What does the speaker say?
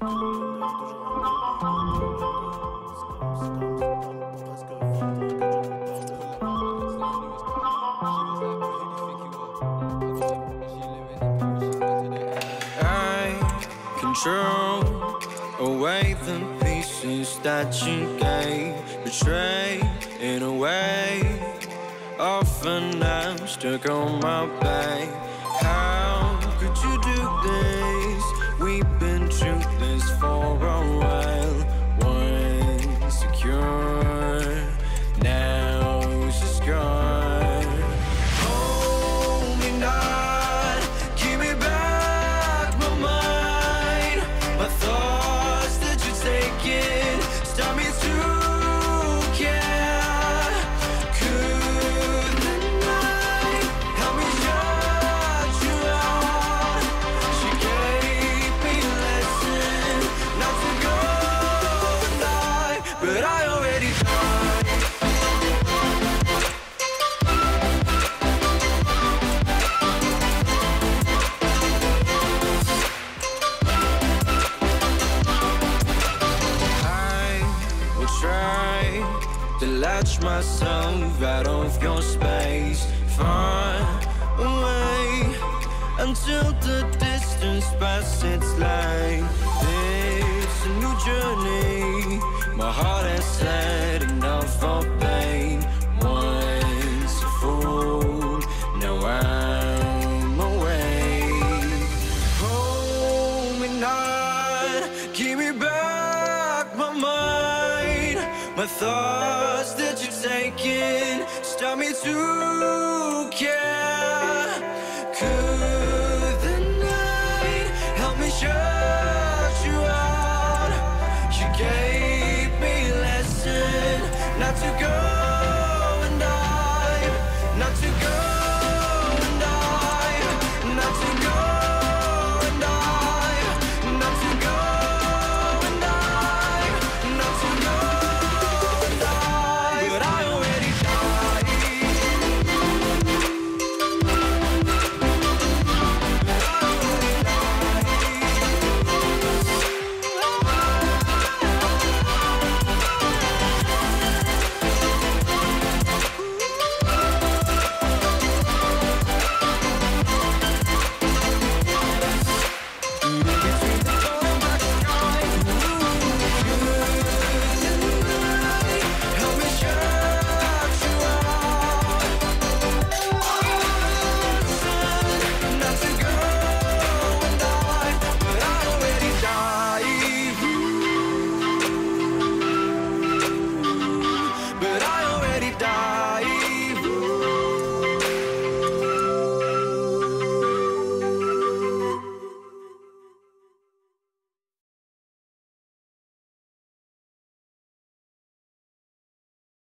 Control away the pieces that you gave, betrayed in a way, often I'm stuck on my back. How could you do this? We've been truthless for a while. Once secure, now she's gone. Hold me now. To latch myself out of your space, far away until the distance passes its line. It's a new journey. My heart has said enough of pain. Once a fool, now I'm awake. Hold me not, give me back my mind, my thoughts that you've taken, stop me to